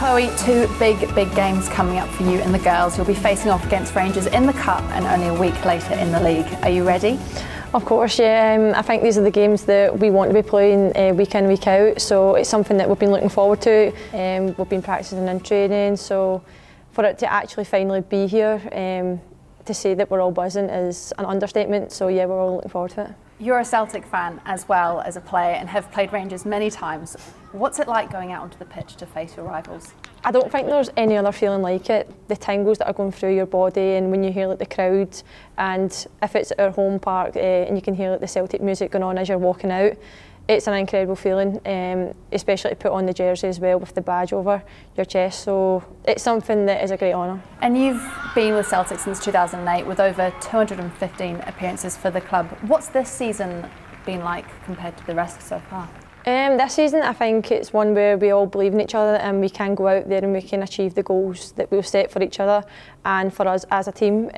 Chloe, two big games coming up for you and the girls. You'll be facing off against Rangers in the Cup and only a week later in the league. Are you ready? Of course, yeah. I think these are the games that we want to be playing week in, week out. So it's something that we've been looking forward to. We've been practising and training, so for it to actually finally be here, to say that we're all buzzing is an understatement. So yeah, we're all looking forward to it. You're a Celtic fan as well as a player and have played Rangers many times. What's it like going out onto the pitch to face your rivals? I don't think there's any other feeling like it. The tingles that are going through your body, and when you hear like the crowd, and if it's at our home park and you can hear like the Celtic music going on as you're walking out, it's an incredible feeling, especially to put on the jersey as well with the badge over your chest. So it's something that is a great honour. And you've been with Celtic since 2008 with over 215 appearances for the club. What's this season been like compared to the rest so far? This season, I think it's one where we all believe in each other and we can go out there and we can achieve the goals that we've set for each other and for us as a team.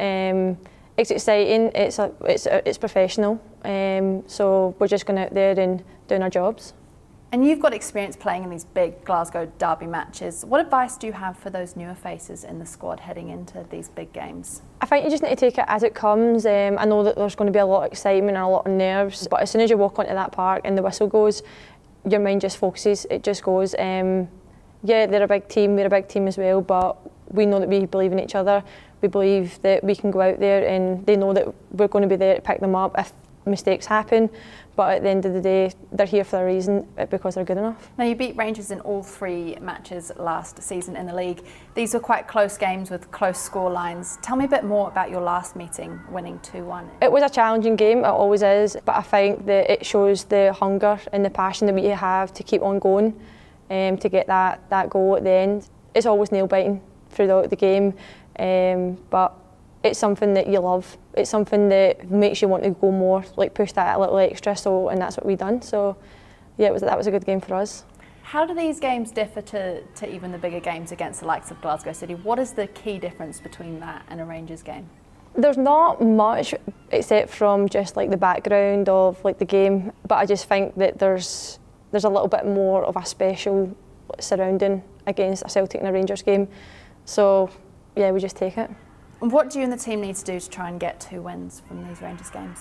It's exciting, it's professional, so we're just going out there and doing our jobs. And you've got experience playing in these big Glasgow derby matches. What advice do you have for those newer faces in the squad heading into these big games? I think you just need to take it as it comes. I know that there's going to be a lot of excitement and a lot of nerves, but as soon as you walk onto that park and the whistle goes, your mind just focuses, it just goes. Yeah, they're a big team, we're a big team as well, but we know that we believe in each other. We believe that we can go out there and they know that we're going to be there to pick them up if mistakes happen, but at the end of the day they're here for a reason, because they're good enough. Now, you beat Rangers in all three matches last season in the league. These were quite close games with close score lines. Tell me a bit more about your last meeting, winning 2-1. It was a challenging game, it always is, but I think that it shows the hunger and the passion that we have to keep on going, to get that goal at the end. It's always nail-biting throughout the game, but it's something that you love. It's something that makes you want to go more, like push that a little extra. So, and that's what we done. So, yeah, that was a good game for us. How do these games differ to even the bigger games against the likes of Glasgow City? What is the key difference between that and a Rangers game? There's not much, except from just like the background of like the game. But I just think that there's a little bit more of a special surrounding against a Celtic and a Rangers game. So, yeah, we just take it. What do you and the team need to do to try and get 2 wins from these Rangers games?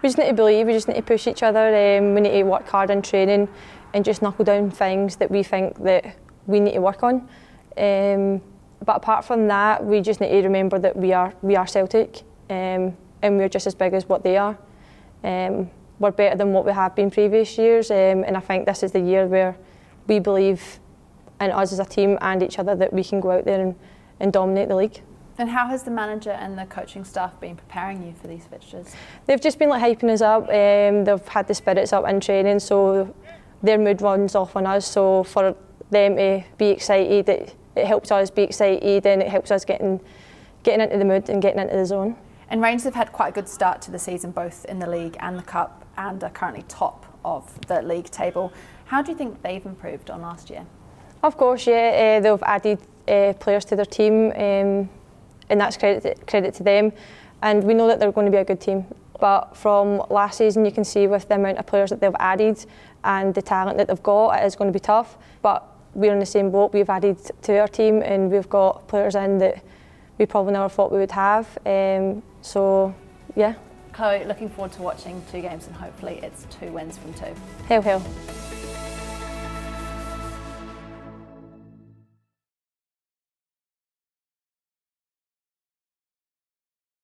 We just need to believe, we just need to push each other, we need to work hard in training and just knuckle down things that we think that we need to work on. But apart from that, we just need to remember that we are Celtic, and we're just as big as what they are. We're better than what we have been previous years, and I think this is the year where we believe in us as a team and each other that we can go out there and dominate the league. And how has the manager and the coaching staff been preparing you for these fixtures? They've just been like hyping us up. They've had the spirits up in training, so their mood runs off on us. So for them to be excited, it helps us be excited, and it helps us getting into the mood and getting into the zone. And Rangers have had quite a good start to the season, both in the league and the cup, and are currently top of the league table. How do you think they've improved on last year? Of course, yeah, they've added players to their team. And that's credit to them, and we know that they're going to be a good team. But from last season, you can see with the amount of players that they've added and the talent that they've got, it is going to be tough. But we're in the same boat. We've added to our team, and we've got players in that we probably never thought we would have. So, yeah. Chloe, looking forward to watching 2 games, and hopefully it's 2 wins from 2. Hail, hail.